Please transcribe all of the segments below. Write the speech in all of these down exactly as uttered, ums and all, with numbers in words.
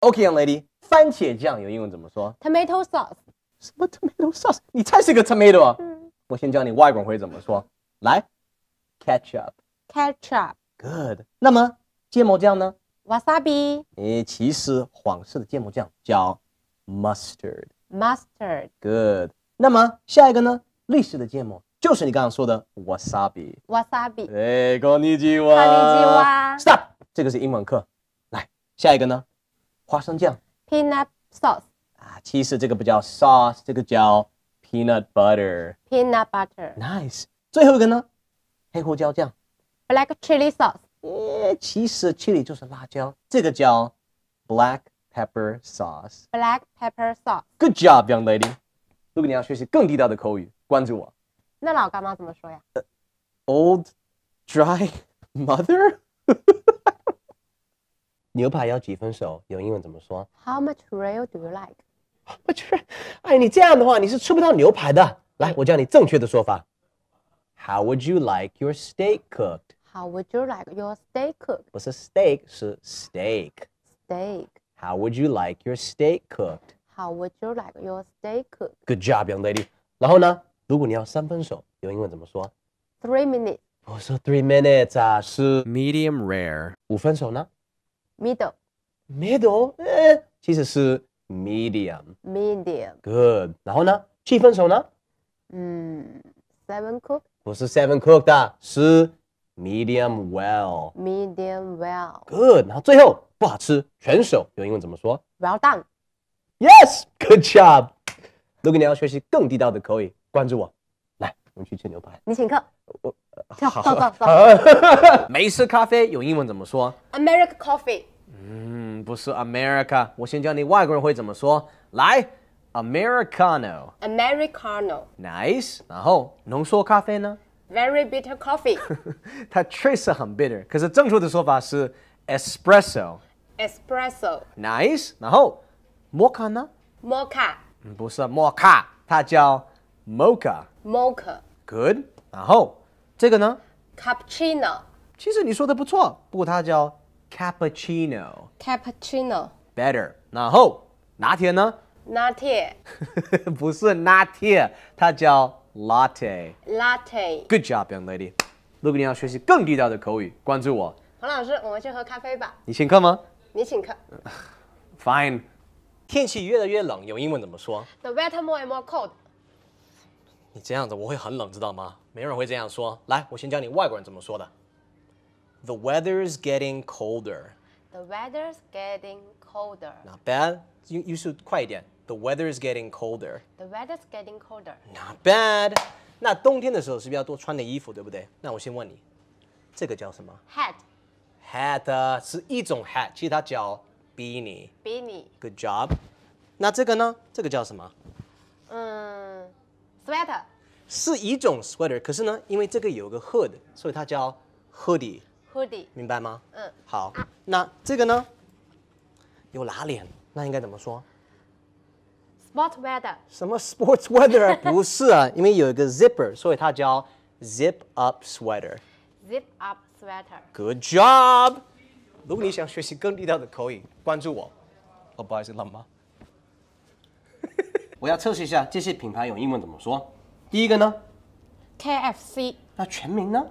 OK, young lady， 番茄酱有英文怎么说 ？Tomato sauce。什么 tomato sauce？ 你才是个 tomato 啊！嗯、我先教你外国人会怎么说。来 ，ketchup。ketchup。Good。那么芥末酱呢 ？Wasabi。诶，其实黄色的芥末酱叫 mustard。mustard。Good。那么下一个呢？绿色的芥末。 就是你刚刚说的 wasabi。wasabi。哎，こんにちは。こんにちは。Stop， 这个是英文课。来，下一个呢？花生酱 peanut sauce。啊，其实这个不叫 sauce， 这个叫 peanut butter。peanut butter。Nice。最后一个呢？黑胡椒酱 black chili sauce。哎，其实 chili 就是辣椒，这个叫 black pepper sauce。black pepper sauce。Good job, young lady。如果你要学习更地道的口语，关注我。 那老干妈怎么说呀 uh,？Old, dry mother 牛排要几分熟？用英文怎么说 ？How much real do you like？ How much real？ 哎，你这样的话你是吃不到牛排的。来，我教你正确的说法。How would you like your steak cooked？ How would you like your steak cooked？ 不是 steak， 是 steak。Steak。How would you like your steak cooked？ How would you like your steak cooked？ Good job, young lady。然后呢？ 如果你要三分熟，用英文怎么说 ？Three minutes。我说 three minutes 啊，是 medium rare。五分熟呢 ？Middle。Middle， 呃，其实是 medium。Medium。Good。然后呢？七分熟呢？嗯 ，seven cooked。不是 seven cooked 啊，是 medium well。Medium well。Good。然后最后不好吃，全熟，用英文怎么说 ？Well done。Yes, good job。如果你要学习更地道的口语。 关注我，来，我们去吃牛排。你请客，我走走走。美式咖啡用英文怎么说 ？American coffee。嗯，不是 America， 我先教你外国人会怎么说。来 ，Americano。Americano。Nice。然后浓缩咖啡呢 ？Very bitter coffee。它确实很 bitter， 可是正确的说法是 espresso。espresso。Nice。然后摩卡呢 ？Mocha。嗯，不是摩卡，它叫。 Mocha, mocha, good. 然后这个呢 ？Cappuccino. 其实你说的不错，不过它叫 cappuccino. Cappuccino. Better. 然后拿铁呢？拿铁。不是拿铁，它叫 latte. Latte. Good job, young lady. 如果你要学习更地道的口语，关注我。黄老师，我们去喝咖啡吧。你请客吗？你请客。Fine. 天气越来越冷，用英文怎么说 ？The weather more and more cold. 你这样子我会很冷，知道吗？没有人会这样说。来，我先教你外国人怎么说的。The weather's getting colder. The weather's getting colder. Not bad. You you should 快一点。The weather's getting colder. The weather's getting colder. Not bad. 那冬天的时候是不是要多穿点衣服，对不对？那我先问你，这个叫什么 ？Hat. Hat 啊，是一种 hat， 其实它叫 beanie. Beanie. Good job. 那这个呢？这个叫什么？嗯。 Sweater 是一种 sweater， 可是呢，因为这个有个 hood， 所以它叫 hoodie。hoodie 明白吗？嗯。好，那这个呢，有拉链，那应该怎么说 ？Sport weather。什么 sports weather？ 不是啊，因为有一个 zipper， 所以它叫 zip up sweater。zip up sweater。Good job。如果你想学习更地道的口语，关注我。哦，不好意思，冷吗？ 我要测试一下这些品牌用英文怎么说。第一个呢 ，K F C。那全名呢？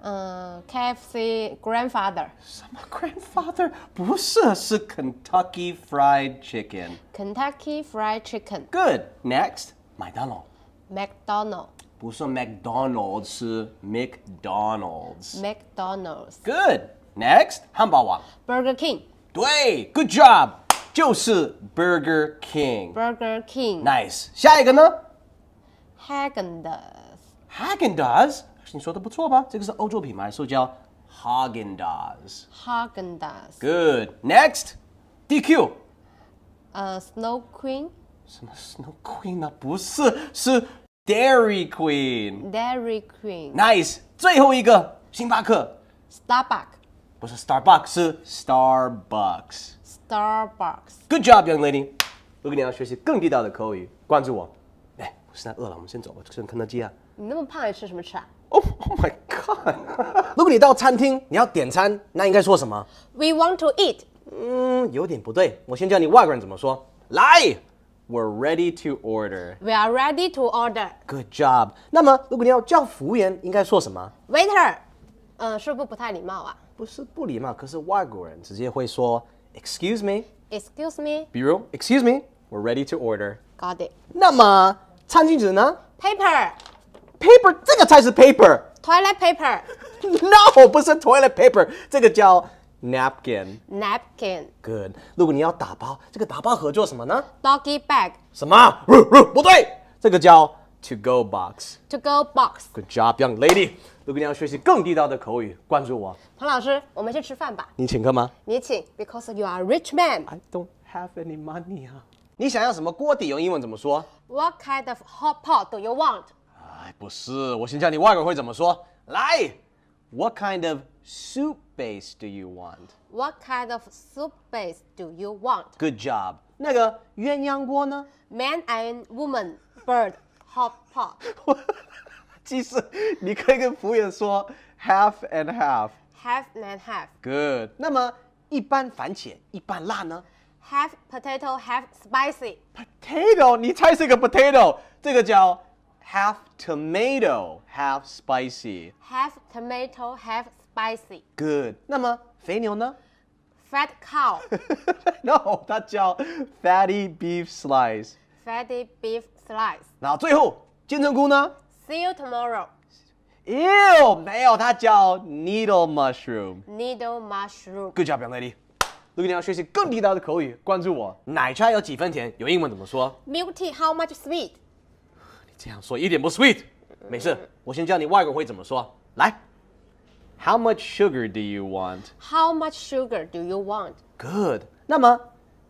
嗯 ，K F C grandfather。什么 grandfather？ 不是，是 Kentucky Fried Chicken。Kentucky Fried Chicken。Good. Next， 麦当劳。McDonald。不是 McDonald's， 是 McDonald's。McDonald's。Good. Next， 汉堡王。Burger King。对 ，Good job。 就是 Burger King。Burger King。Nice。下一个呢 ？Häagen-Dazs。Häagen-Dazs， 你说的不错吧？这个是欧洲品牌，所以叫 Häagen-Dazs。Häagen-Dazs。Good。Next。D Q。呃 ，Snow Queen。什么 Snow Queen 啊？不是，是 Dairy Queen。Dairy Queen。Nice。最后一个，星巴克。Starbucks。不是 Starbucks， 是 Starbucks。 Starbucks. Good job, young lady. 如果你要学习更地道的口语，关注我。哎，我实在饿了，我们先走吧，去吃肯德基啊。你那么胖，还吃什么吃啊 ？Oh, oh my god! 如果你到餐厅，你要点餐，那应该说什么 ？We want to eat. 嗯，有点不对。我先教你外国人怎么说。来 ，We're ready to order. We are ready to order. Good job. 那么如果你要叫服务员，应该说什么 ？Waiter。嗯，是不是不太礼貌啊？不是不礼貌，可是外国人直接会说 Excuse me. Excuse me. 比如 Excuse me. We're ready to order. Got it. 那么餐巾纸呢 ？Paper. Paper 这个才是 paper。Toilet paper. No， 不是 toilet paper， 这个叫 napkin。Napkin。Good。如果你要打包，这个打包盒叫什么呢 ？Doggy bag。什么？不对，这个叫 to go box。To go box。Good job, young lady。如果你要学习更地道的口语，关注我。彭老师，我们去吃饭吧。你请客吗？你请 ，because you are a rich man. I don't have any money. 啊。你想要什么锅底？用英文怎么说 ？What kind of hot pot do you want？ 哎，不是，我先教你外国人会怎么说。来 ，What kind of soup base do you want? What kind of soup base do you want? Good job. 那个鸳鸯锅呢 ？Man and woman, bird, hot pot. 其实你可以跟服务员说 half and half. Half and half. Good. 那么一般番茄，一般辣呢 ？Half potato, half spicy. Potato， 你猜是个 potato， 这个叫。Half tomato, half spicy. Half tomato, half spicy. Good. 那么肥牛呢 ？Fat cow. No， 它叫 fatty beef slice. Fatty beef slice. 然后最后金针菇呢 ？See you tomorrow. Ew， 没有，它叫 needle mushroom. Needle mushroom. Good job, young lady. 如果你要学习更地道的口语，关注我。奶茶有几分甜？有英文怎么说 ？Milk tea, how much sweet? 这样说一点不 sweet， 没事，我先教你外国人会怎么说。来 ，How much sugar do you want? How much sugar do you want? Good。那么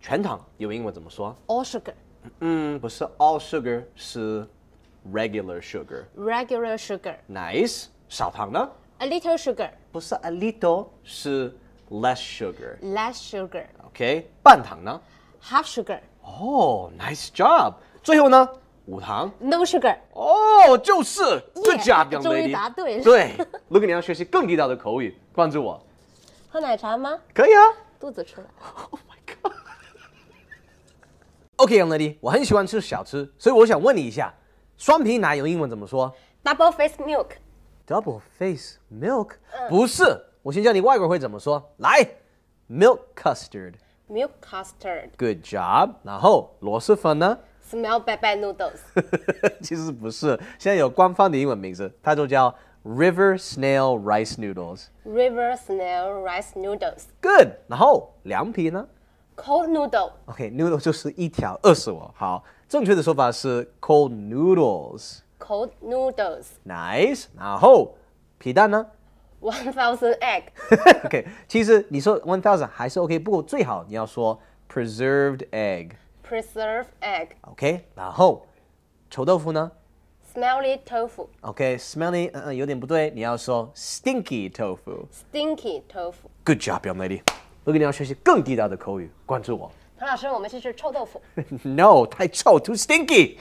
全糖有英文怎么说 ？All sugar。嗯，不是 all sugar， 是 regular sugar。Regular sugar。Nice。少糖呢 ？A little sugar。不是 a little， 是 less sugar。Less sugar。OK。半糖呢 ？Half sugar。哦 ，nice job。最后呢？无糖 ，no sugar。哦，就是，good job， young lady。终于答对了。对，如果你要学习更地道的口语，关注我。喝奶茶吗？可以啊。肚子出来。Oh my god。OK， young lady， 我很喜欢吃小吃，所以我想问你一下，双皮奶用英文怎么说 ？Double face milk。Double face milk？ 不是，我先教你外国人会怎么说。来 ，milk custard。Milk custard。Good job。然后螺蛳粉呢？Smell bad bad noodles， 其实不是，现在有官方的英文名字，它就叫 River Snail Rice Noodles。River Snail Rice Noodles。Good。然后凉皮呢 ？Cold noodle。OK，noodle 就是一条二十五。好，正确的说法是 cold noodles。Cold noodles。Nice。然后皮蛋呢 ？One thousand egg。OK， 其实你说 one thousand 还是 OK， 不过最好你要说 preserved egg。Preserved egg. OK， 然后臭豆腐呢 ？Smelly tofu. OK，smelly、okay, 嗯嗯有点不对，你要说 stinky tofu. Stinky tofu. Good job, young lady. 如果你要学习更地道的口语，关注我。唐老师，我们去吃臭豆腐。No， 太臭 ，too stinky。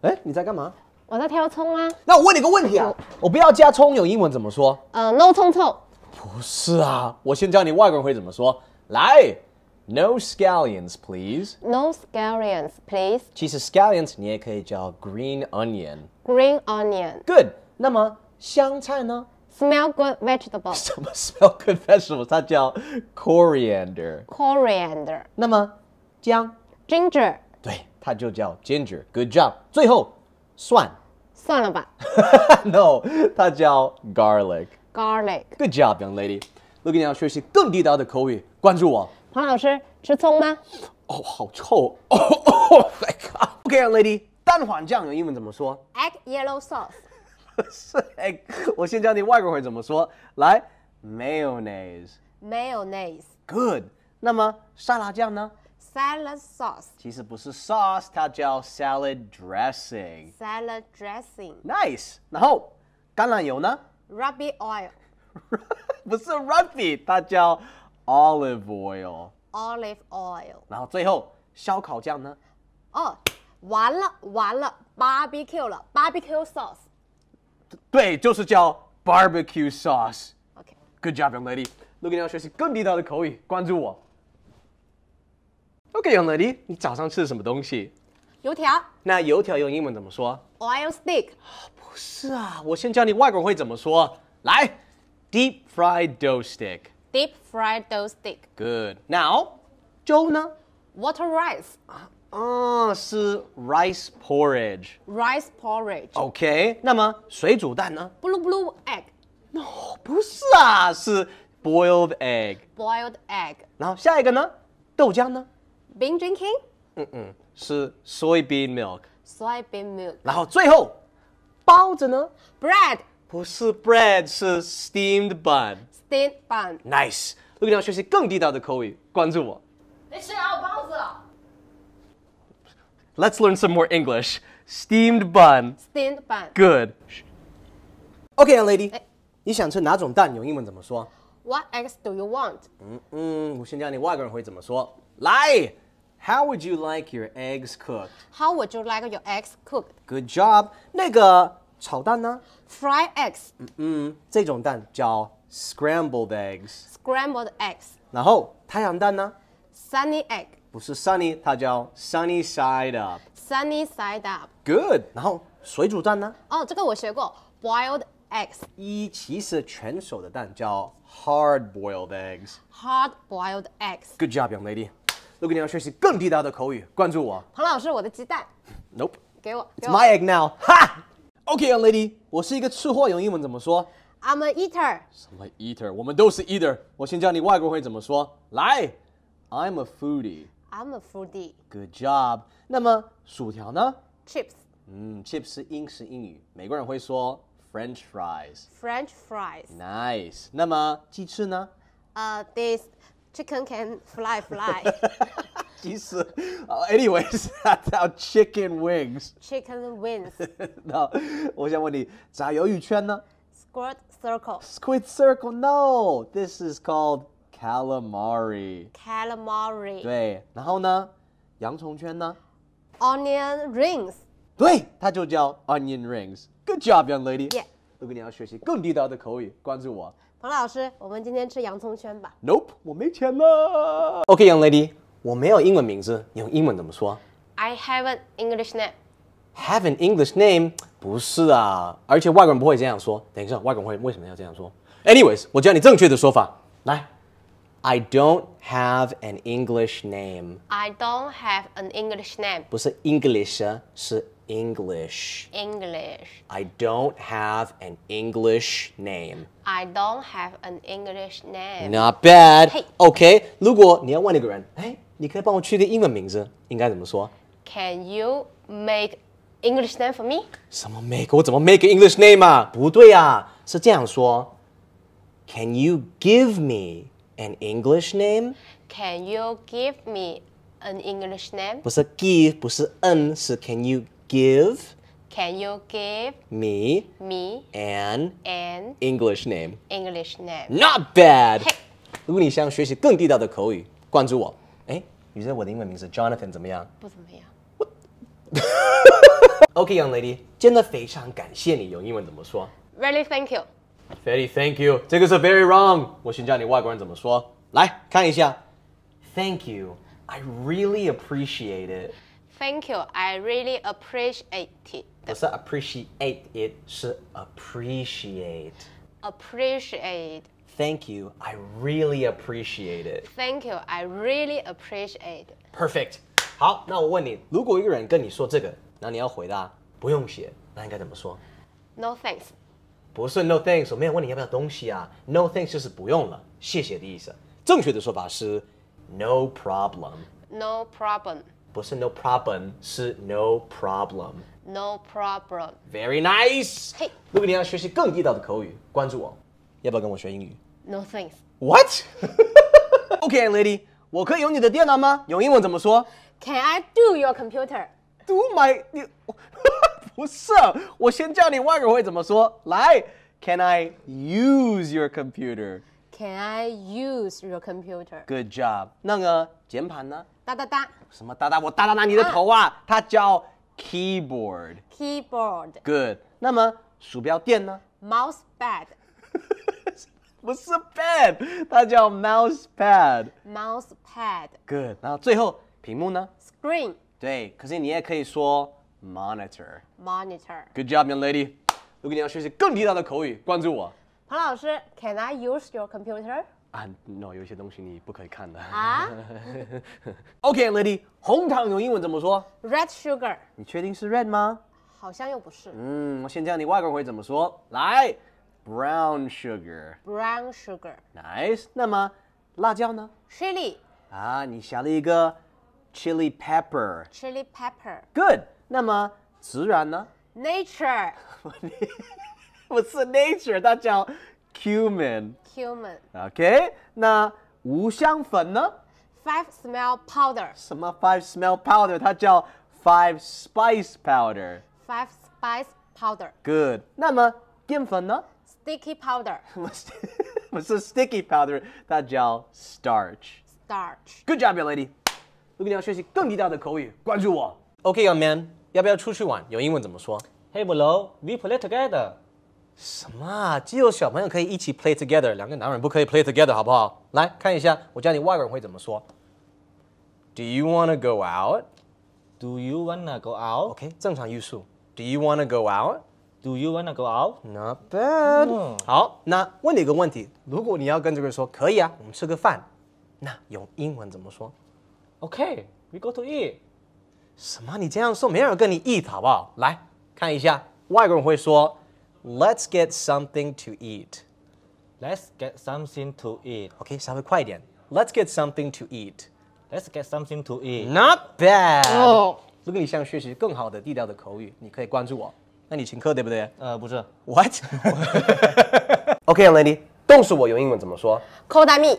哎，你在干嘛？我在挑葱啊。那我问你个问题啊，我不要加葱，有英文怎么说？呃、uh, ，no 葱葱。不是啊，我先教你外国人会怎么说。来。No scallions, please. No scallions, please. 其实 scallions 你也可以叫 green onion. Green onion. Good. 那么香菜呢 ？Smell good vegetable. 什么 smell good vegetable？ 它叫 coriander. Coriander. 那么姜 ？Ginger. 对，它就叫 ginger. Good job. 最后蒜。算了吧。No， 它叫 garlic. Garlic. Good job, young lady. 如果你要学习更地道的口语，关注我。黄老师吃葱吗？哦，好臭！哦哦 ，My God！ OK， young lady， 蛋黄酱用英文怎么说 ？Egg yellow sauce。是 egg。我先教你外国人怎么说。来 ，mayonnaise。Mayonnaise。Good。那么沙拉酱呢 ？Salad sauce。其实不是 sauce， 它叫 salad dressing。Salad dressing。Nice。然后橄榄油呢 ？Ruby oil。不是 ruby， 它叫。Olive oil. Olive oil. 然后最后烧烤酱呢？哦，完了完了 ，barbecue 了 ，barbecue sauce。对，就是叫 barbecue sauce。OK。Good job, young lady. 如果你要学习更地道的口语，关注我。OK， young lady， 你早上吃的什么东西？油条。那油条用英文怎么说 ？Oil steak。不是啊，我先教你外国会怎么说。来 ，deep fried dough stick。Deep fried dough stick。Good。Now， 粥呢 ？Water rice。啊，嗯，是 rice porridge。Rice porridge。OK。那么水煮蛋呢 ？Blue blue egg。No， 不是啊，是 boiled egg。Boiled egg。然后下一个呢？豆浆呢？ Bean drinking？ 嗯嗯，是 soybean milk。Soybean milk。然后最后，包子呢 ？Bread。不是 bread， 是 steamed bun。Steamed bun。Nice。如果你要学习更地道的口语，关注我。你吃到包子了 ？Let's learn some more English. Steamed bun。Steamed bun。Good。Okay, young lady， 你想吃哪种蛋？用英文怎么说 ？What eggs do you want？ 嗯嗯，我先教你外国人会怎么说。来。How would you like your eggs cooked? How would you like your eggs cooked? Good job. 那个炒蛋呢 ？Fried eggs. 嗯嗯，这种蛋叫 scrambled eggs. Scrambled eggs. 然后太阳蛋呢 ？Sunny egg. 不是 sunny， 它叫 sunny side up. Sunny side up. Good. 然后水煮蛋呢？哦，这个我学过 ，boiled eggs. 一其实全熟的蛋叫 hard boiled eggs. Hard boiled eggs. Good job, young lady. 如果你要学习更地道的口语，关注我。彭老师，我的鸡蛋。Nope， 给我。It's my egg now。哈 ，OK， young lady， 我是一个吃货，用英文怎么说 ？I'm an eater。什么 eater？ 我们都是 eater。我先教你外国会怎么说。来 ，I'm a foodie。I'm a foodie。Good job。那么薯条呢 ？Chips。嗯 ，chips 是英式英语，美国人会说 French fries。French fries。Nice。那么鸡翅呢？呃 ，this。Chicken can fly, fly. Jesus. Uh, anyways, that's how chicken wings. Chicken wings. No, 我想问你，炸鱿鱼圈呢 ？Squid circle. Squid circle. No, this is called calamari. Calamari. 对，然后呢，洋葱圈呢 ？Onion rings. 对，它就叫 onion rings. Good job, young lady. Yeah. 如果你要学习更地道的口语，关注我。彭老师，我们今天吃洋葱圈吧。Nope， 我没钱了。OK， young lady， 我没有英文名字，你用英文怎么说 ？I have an English name。Have an English name？ 不是啊，而且外国人不会这样说。等一下，外国人会为什么要这样说 ？Anyways， 我教你正确的说法。来 ，I don't have an English name。I don't have an English name。不是 English， 是 English. English. I don't have an English name. I don't have an English name. Not bad. Hey. Okay. 如果你要问一个人，哎，你可以帮我取个英文名字，应该怎么说 ？Can you make English name for me? 什么 make？ 我怎么 make English name 啊？不对啊，是这样说 ：Can you give me an English name? Can you give me an English name? 不是 give， 不是 n， 是 Can you Give. Can you give me me an an English name? English name. Not bad. Hey. 如果你想学习更地道的口语，关注我。哎，你知道我的英文名字 Jonathan 怎么样？不怎么样。Okay, young lady， 真的非常感谢你。用英文怎么说 ？Really thank you. Very thank you. 这个是 very wrong。我先教你外国人怎么说。来看一下。Thank you. I really appreciate it. Thank you. I really appreciate it. 不是 appreciate it， 是 appreciate. Appreciate. Thank you. I really appreciate it. Thank you. I really appreciate it. Perfect. 好，那我问你，如果一个人跟你说这个，那你要回答不用谢，那应该怎么说 ？No thanks. 不是 no thanks， 我没有问你要不要东西啊。No thanks 就是不用了，谢谢的意思。正确的说法是 no problem. No problem. 不是 no problem， 是 no problem。No problem。Very nice。嘿，如果你要学习更地道的口语，关注我。要不要跟我学英语 ？No thanks。What？ Okay, lady， 我可以用你的电脑吗？用英文怎么说 ？Can I do your computer？ Do my？ 不是，我先教你外国会怎么说。来 ，Can I use your computer？ Can I use your computer? Good job. 那个键盘呢？哒哒哒。什么哒哒？我哒哒哒你的头啊！它叫 keyboard. Keyboard. Good. 那么鼠标垫呢 ？Mouse pad. 不是 bed， 它叫 mouse pad。mouse pad。Good。然后最后屏幕呢 ？Screen。对，可是你也可以说 monitor。monitor。Good job, young lady。如果你要学习更地道的口语，关注我。彭老师 ，Can I use your computer？ 啊 ，no， 有一些东西你不可以看的。啊 ？OK, lady， 红糖用英文怎么说 ？Red sugar。你确定是 red 吗？好像又不是。嗯，我先教你外国人会怎么说。来 ，brown sugar。brown sugar。Nice。那么辣椒呢 ？Chili。啊，你想了一个 chili pepper。chili pepper。Good。那么孜然呢 ？Nature。不是 nature， 它叫 cumin。cumin。OK。那五香粉呢 ？Five smell powder。什么 five smell powder？ 它叫 Five spice powder. Five spice powder. Good. 那么淀粉呢 ？Sticky powder. 不是 sticky powder， 它叫 starch. Starch. Good job, young lady. 如果你要学习更地道的口语，关注我。Okay, young man， 要不要出去玩？用英文怎么说 ？Hey, bro, we play together. 什么？只有小朋友可以一起 play together， 两个男人不可以 play together， 好不好？来看一下，我教你外国人会怎么说。Do you wanna go out？Do you wanna go out? Okay, 正常语速。Do you wanna go out? Do you wanna go out? Not bad. Mm. 好，那问你一个问题，如果你要跟这个人说可以啊，我们吃个饭，那用英文怎么说 ？Okay, we go to eat. 什么？你这样说，没人跟你 eat 好不好？来看一下，外国人会说 Let's get something to eat. Let's get something to eat. Okay, 稍微快一点。Let's get something to eat.Let's get something to eat. Not bad. 哦，如果你想学习更好的地道的口语，你可以关注我。那你请客对不对？呃，不是。What? Okay, lady， 冻死我用英文怎么说 ？Cold me.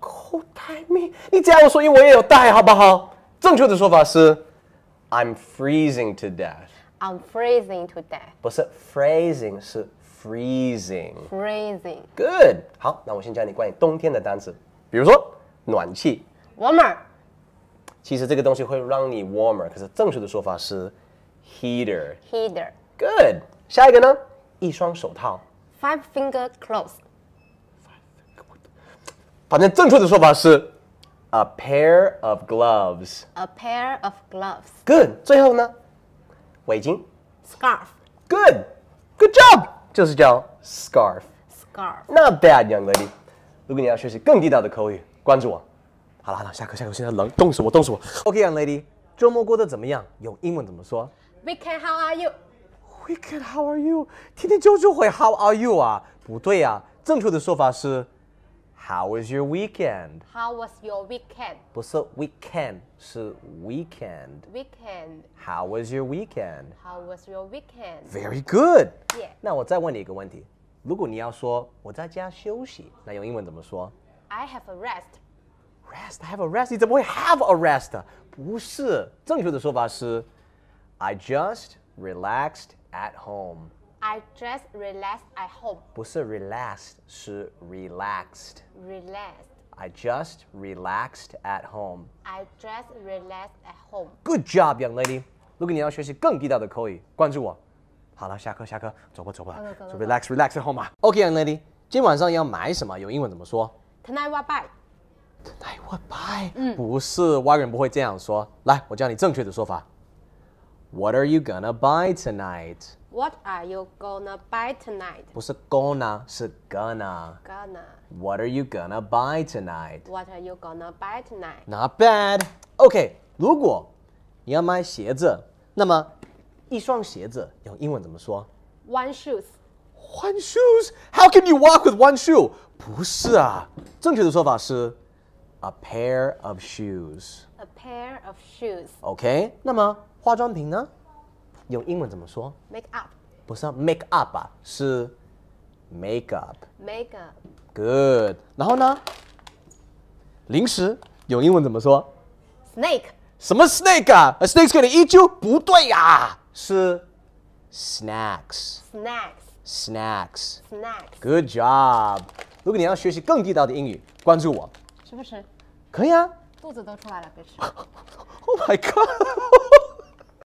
Cold me. 你这样说，因为我也有带，好不好？正确的说法是 ，I'm freezing to death. I'm freezing to death. 不是 freezing， 是 freezing. Freezing. Good. 好，那我先教你关于冬天的单词，比如说暖气。Warmer， 其实这个东西会让你 warmer， 可是正确的说法是 heater。heater。Good。下一个呢？一双手套。Five finger gloves。反正正确的说法是 a pair of gloves。a pair of gloves。Good。最后呢？围巾。Scarf。Good。Good job。就是叫 scarf。Scarf。Not bad, young lady。如果你要学习更地道的口语，关注我。好了好了，下课下课，现在冷，冻死我，冻死我。Okay, young lady， 周末过得怎么样？用英文怎么说 ？Weekend, how are you? Weekend, how are you? 天天就就会 how are you 啊？不对啊，正确的说法是 How was your weekend? How was your weekend? 不是 weekend， 是 weekend。Weekend. How was your weekend? How was your weekend? Very good. Yeah. 那我再问你一个问题，如果你要说我在家休息，那用英文怎么说 ？I have a rest.Rest, I have a rest. 你怎么会 have a rest？ 不是，正确的说法是 I just relaxed at home. I just relaxed at home. 不是 relaxed， 是 relaxed. Relaxed. I just relaxed at home. I just relaxed at home. Good job, young lady. 如果你要学习更地道的口语，关注我。好了，下课下课，走吧走吧， okay, so、relax relax at home 啊。Okay, young lady， 今晚上要买什么？用英文怎么说 ？Tonight what buy?Tonight what buy？ 嗯，不是，外国人不会这样说。来，我教你正确的说法。What are you gonna buy tonight？ What are you gonna buy tonight？ 不是 gonna， 是 gonna。Gonna。What are you gonna buy tonight？ What are you gonna buy tonight？ Not bad。OK， 如果你要买鞋子，那么一双鞋子用英文怎么说 ？One shoes。One shoes？ How can you walk with one shoe？ 不是啊，正确的说法是。A pair of shoes. A pair of shoes. Okay. 那么化妆品呢？用英文怎么说 ？Make up. 不是 make up 啊，是 make up. Make up. Good. 然后呢？零食用英文怎么说 ？Snake. 什么 snake 啊 ？A snake's gonna eat you？ 不对呀、啊，是 snacks. Snacks. Snacks. Snacks. Good job. 如果你要学习更地道的英语，关注我。吃不吃？可以啊，肚子都出来了，别吃。Oh my god！